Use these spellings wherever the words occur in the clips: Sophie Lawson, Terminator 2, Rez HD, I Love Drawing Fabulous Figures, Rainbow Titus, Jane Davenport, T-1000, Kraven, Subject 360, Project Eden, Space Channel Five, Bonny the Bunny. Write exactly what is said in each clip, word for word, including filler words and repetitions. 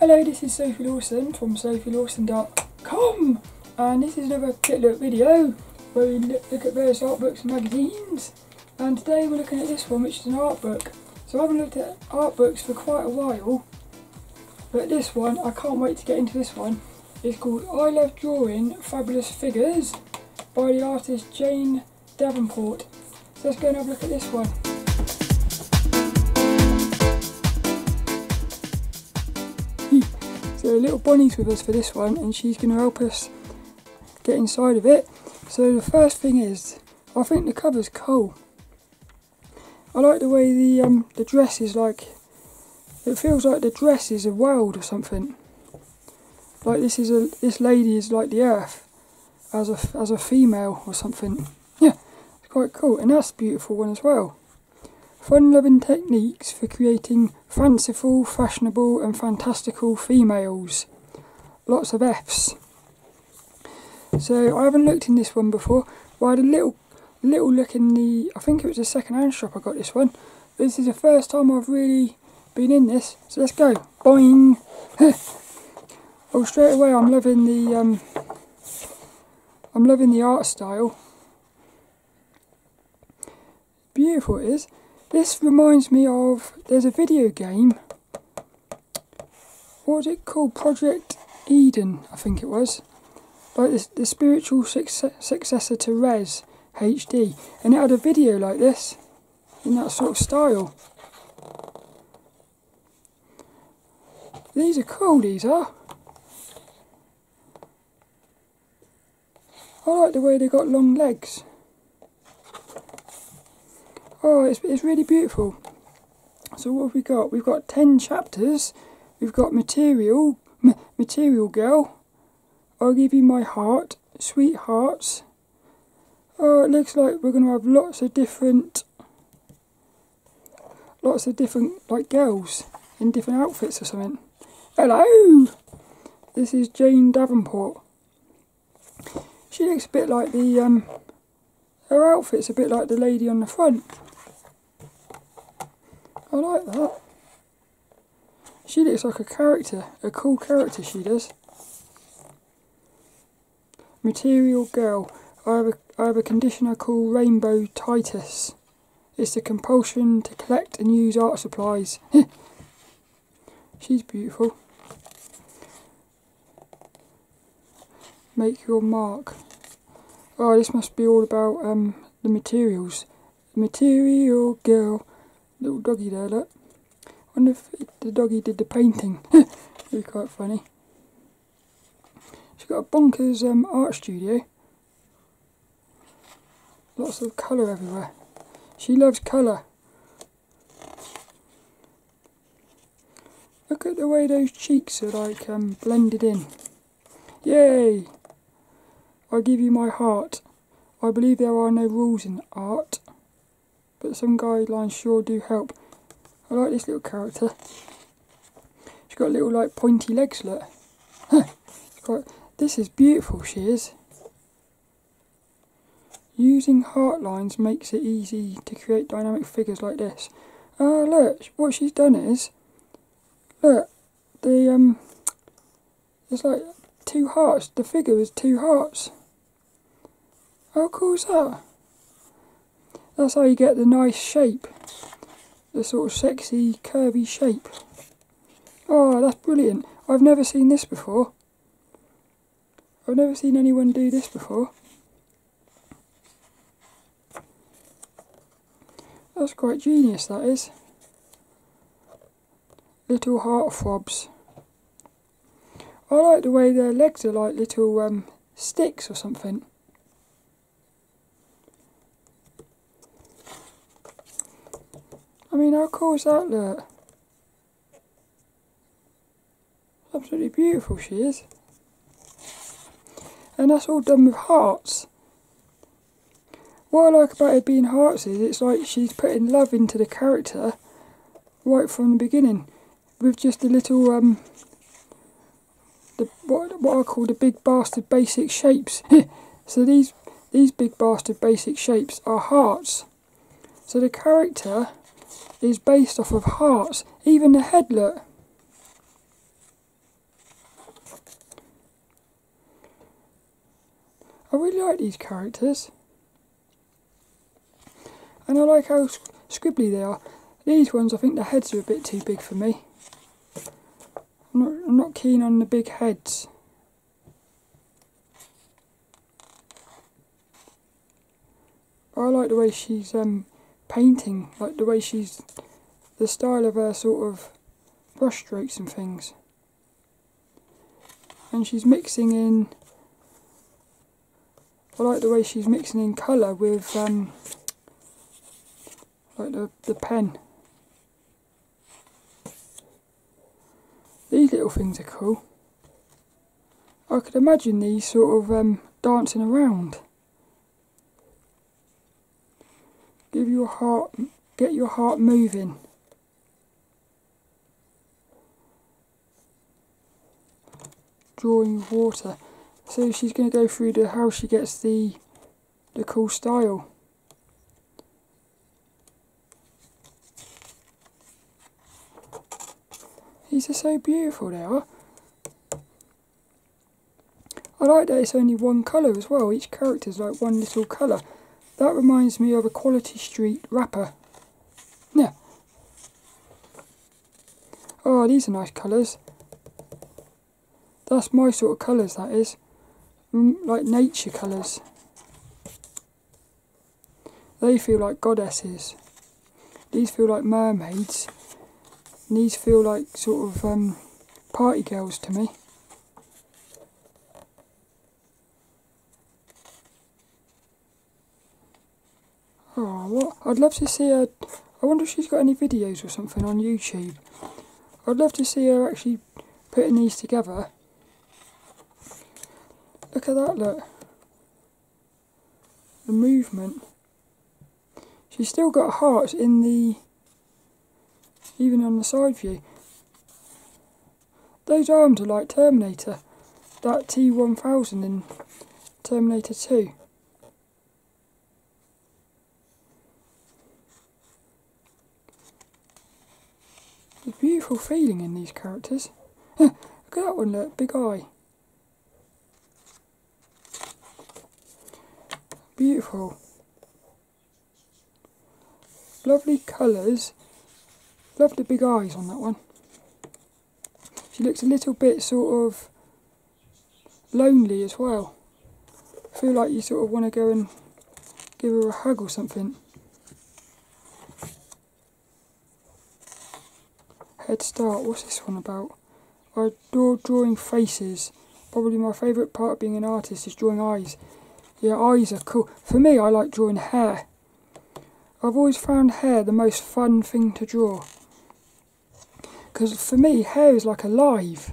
Hello, this is Sophie Lawson from sophie lawson dot com, and this is another quick look video where we look at various art books and magazines. And today we're looking at this one, which is an art book. So I haven't looked at art books for quite a while, but this one, I can't wait to get into this one. It's called I Love Drawing Fabulous Figures by the artist Jane Davenport. So let's go and have a look at this one. So little Bonny's with us for this one, and she's going to help us get inside of it. So the first thing is, I think the cover's cool. I like the way the um, the dress is like, it feels like the dress is a world or something. Like this is a this lady is like the Earth as a as a female or something. Yeah, it's quite cool, and that's a beautiful one as well. Fun-loving techniques for creating fanciful, fashionable and fantastical females. Lots of F's. So I haven't looked in this one before, but I had a little little look in the, I think it was a second-hand shop I got this one. But this is the first time I've really been in this, so let's go. Boing! Oh, straight away I'm loving the, um, I'm loving the art style. Beautiful it is. This reminds me of, there's a video game, what was it called, Project Eden I think it was, like the, the spiritual success, successor to Rez H D, and it had a video like this, in that sort of style. These are cool, these are. I like the way they got long legs. Oh, it's, it's really beautiful. So what have we got? We've got ten chapters. We've got Material, M Material Girl. I'll give you my heart, Sweethearts. Oh, it looks like we're going to have lots of different, lots of different like girls in different outfits or something. Hello. This is Jane Davenport. She looks a bit like the um, her outfit's a bit like the lady on the front. I like that. She looks like a character, a cool character she does. Material Girl. I have a, I have a condition I call Rainbow Titus. It's the compulsion to collect and use art supplies. She's beautiful. Make your mark. Oh, this must be all about um, the materials. Material Girl. Little doggy there, look. I wonder if the doggy did the painting. Really quite funny. She's got a bonkers um, art studio. Lots of colour everywhere. She loves colour. Look at the way those cheeks are like um, blended in. Yay! I give you my heart. I believe there are no rules in art, but some guidelines sure do help. I like this little character. She's got little like pointy legs, look. Quite, this is beautiful, she is. Using heart lines makes it easy to create dynamic figures like this. Ah, uh, look, what she's done is, look, the, um, it's like two hearts, the figure is two hearts. How cool is that? That's how you get the nice shape. The sort of sexy, curvy shape. Oh, that's brilliant. I've never seen this before. I've never seen anyone do this before. That's quite genius, that is. Little heart throbs. I like the way their legs are like little um, sticks or something. I mean, how cool is that, look? Absolutely beautiful she is. And that's all done with hearts. What I like about it being hearts is it's like she's putting love into the character right from the beginning. With just a little, um, the, what, what I call the big bastard basic shapes. So these, these big bastard basic shapes are hearts. So the character is based off of hearts. Even the head, look. I really like these characters. And I like how scribbly they are. These ones, I think the heads are a bit too big for me. I'm not, I'm not keen on the big heads. But I like the way she's um, painting, like the way she's, the style of her sort of brush strokes and things. And she's mixing in, I like the way she's mixing in colour with um, like the, the pen. These little things are cool. I could imagine these sort of um, dancing around. Give your heart, get your heart moving. Drawing water. So she's going to go through the how she gets the the cool style. These are so beautiful, they are. I like that it's only one colour as well. Each character's like one little colour. That reminds me of a Quality Street wrapper. Yeah. Oh, these are nice colours. That's my sort of colours, that is. Like nature colours. They feel like goddesses. These feel like mermaids. And these feel like sort of um, party girls to me. Oh, what? I'd love to see her. I wonder if she's got any videos or something on YouTube. I'd love to see her actually putting these together. Look at that, look. The movement. She's still got hearts in the, even on the side view. Those arms are like Terminator. That T one thousand in Terminator two. There's a beautiful feeling in these characters. Look at that one, look, big eye. Beautiful. Lovely colours. Love the big eyes on that one. She looks a little bit sort of lonely as well. I feel like you sort of want to go and give her a hug or something. Head start, what's this one about? I adore drawing faces. Probably my favourite part of being an artist is drawing eyes. Yeah, eyes are cool. For me, I like drawing hair. I've always found hair the most fun thing to draw. Because for me, hair is like alive.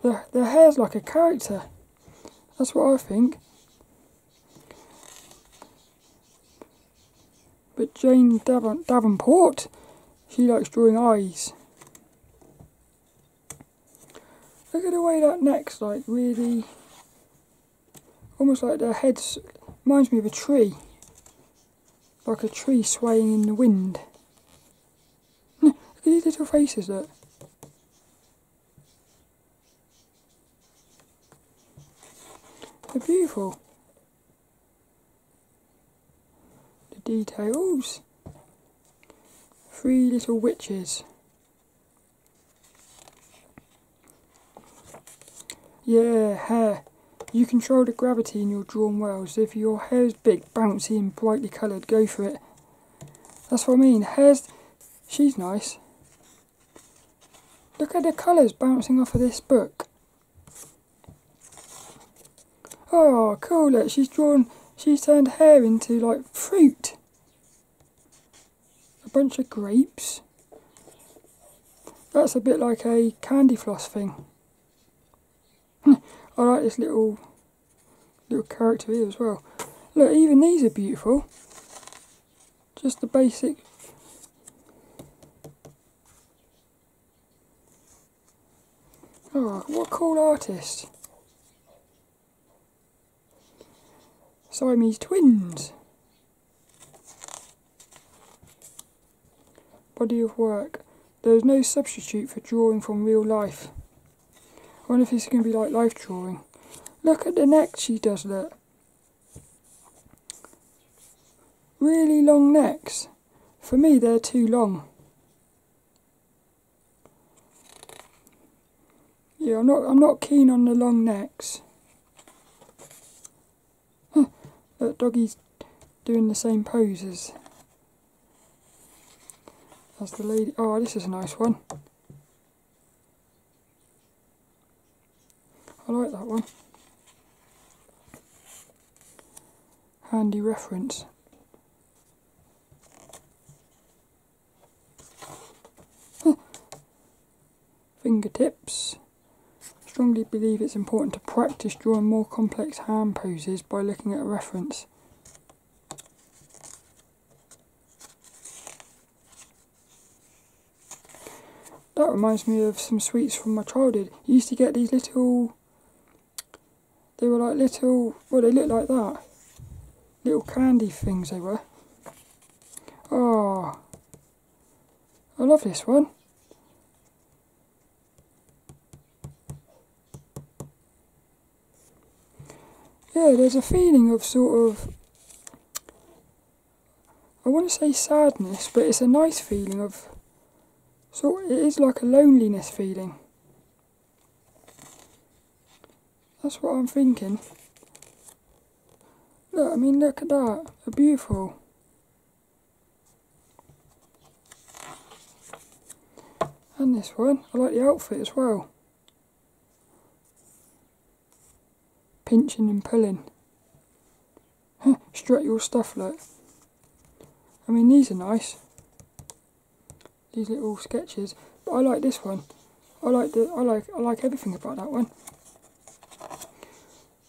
The, the hair's like a character. That's what I think. But Jane Daven- Davenport, she likes drawing eyes. Look at the way that neck's like really, almost like the head reminds me of a tree. Like a tree swaying in the wind. Look at these little faces, look. They're beautiful. The details. Three little witches. Yeah, hair. You control the gravity in your drawn worlds. If your hair is big, bouncy and brightly coloured, go for it. That's what I mean. Hair's, she's nice. Look at the colours bouncing off of this book. Oh, cool, look, she's drawn, she's turned hair into like fruit. A bunch of grapes. That's a bit like a candy floss thing. I like this little little character here as well. Look, even these are beautiful. Just the basic. Oh, what a cool artist. Siamese twins. Body of work. There is no substitute for drawing from real life. I wonder if this is going to be like life drawing. Look at the neck she does, look. really long necks. For me, they're too long. Yeah, I'm not, I'm not keen on the long necks. Huh, that doggy's doing the same poses as the lady. Oh, this is a nice one. I like that one. Handy reference. Huh. Fingertips. Strongly believe it's important to practice drawing more complex hand poses by looking at a reference. That reminds me of some sweets from my childhood. You used to get these little, they were like little, well they looked like that. Little candy things they were. Oh, I love this one. Yeah, there's a feeling of sort of, I want to say sadness, but it's a nice feeling of, so it is like a loneliness feeling. That's what I'm thinking. Look, I mean, look at that. They're beautiful. And this one. I like the outfit as well. Pinching and pulling. Strut your stuff, look. I mean, these are nice. These little sketches, but I like this one. I like the I like I like everything about that one.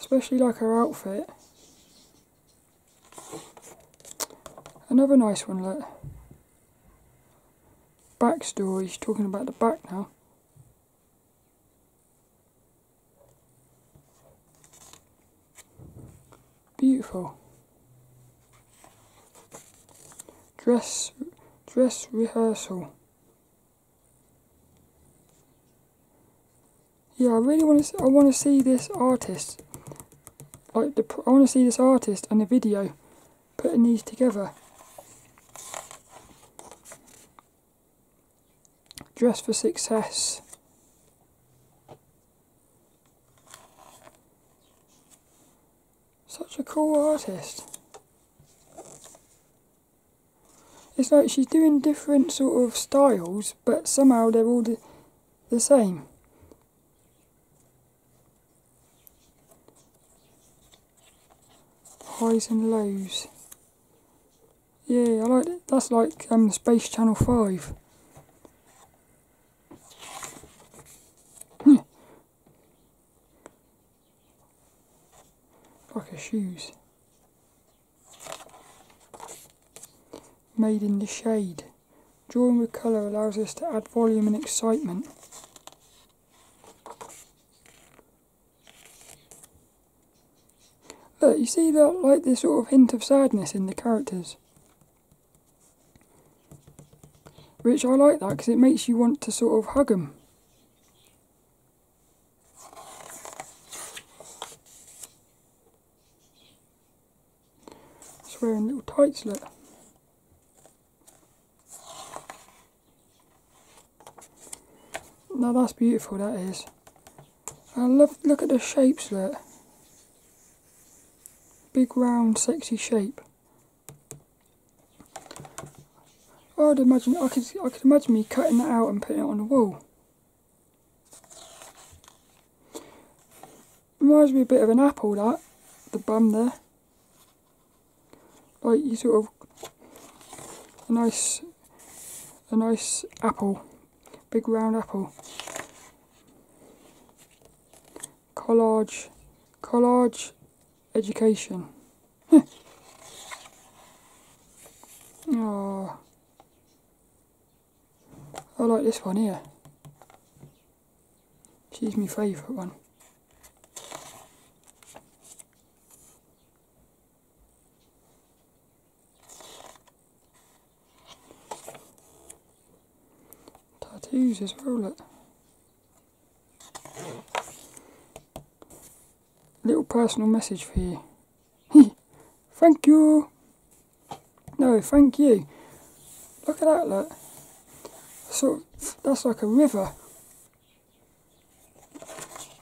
Especially like her outfit. Another nice one, look. Backstory, she's talking about the back now. Beautiful. Dress dress rehearsal. Yeah, I really want to. I want to see this artist. Like the, I want to see this artist and the video putting these together. Dress for success. Such a cool artist. It's like she's doing different sort of styles, but somehow they're all the, the same. Highs and lows. Yeah, I like it. That's like um, Space Channel Five. Hm. Like her shoes. Made in the shade. Drawing with colour allows us to add volume and excitement. Look, you see that, like this sort of hint of sadness in the characters, which I like that because it makes you want to sort of hug them. It's wearing little tights, look. Now that's beautiful, that is. I love, look at the shapes there. Big round sexy shape. I'd imagine I could I could imagine me cutting that out and putting it on the wall. Reminds me a bit of an apple, that, the bum there. Like you sort of a nice a nice apple. Big round apple. Collage, collage, education. Oh, I like this one here. She's my favourite one. Tattoos as well, look. Little personal message for you. Thank you. No, thank you. Look at that, look. So that's like a river.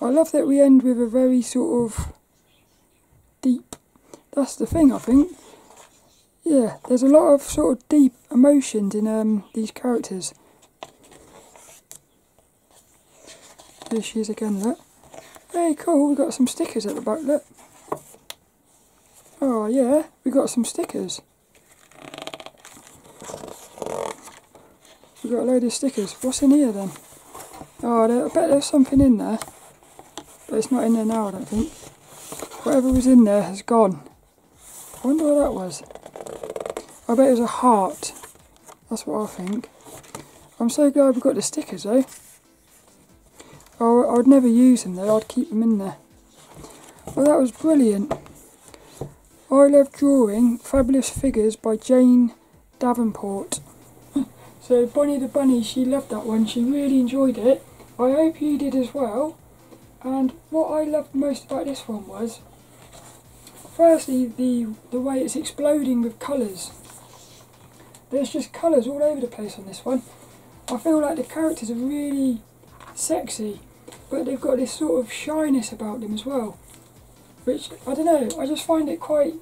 I love that we end with a very sort of deep, that's the thing I think. Yeah, there's a lot of sort of deep emotions in um, these characters. There she is again, look. Hey, cool, we've got some stickers at the back, look. Oh yeah, we got some stickers. We've got a load of stickers. What's in here then? Oh, there, I bet there's something in there. But it's not in there now, I don't think. Whatever was in there has gone. I wonder what that was. I bet it was a heart. That's what I think. I'm so glad we got the stickers though. I, I'd never use them though, I'd keep them in there. Well, that was brilliant. I Love Drawing Fabulous Figures by Jane Davenport. So Bonny the Bunny, she loved that one, she really enjoyed it. I hope you did as well. And what I loved most about this one was, firstly, the, the way it's exploding with colours. There's just colours all over the place on this one. I feel like the characters are really sexy, but they've got this sort of shyness about them as well. Which, I don't know, I just find it quite,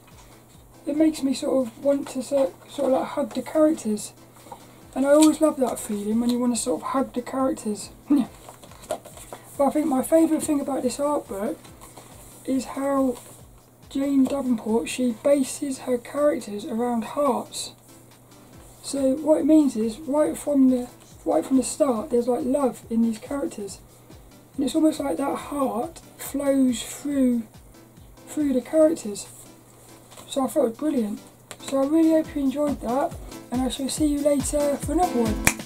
it makes me sort of want to sort of like hug the characters. And I always love that feeling when you want to sort of hug the characters. But I think my favourite thing about this art book is how Jane Davenport, she bases her characters around hearts. So what it means is right from the right from the start there's like love in these characters. And it's almost like that heart flows through through the characters. So I thought it was brilliant. So I really hope you enjoyed that, and I shall see you later for another one.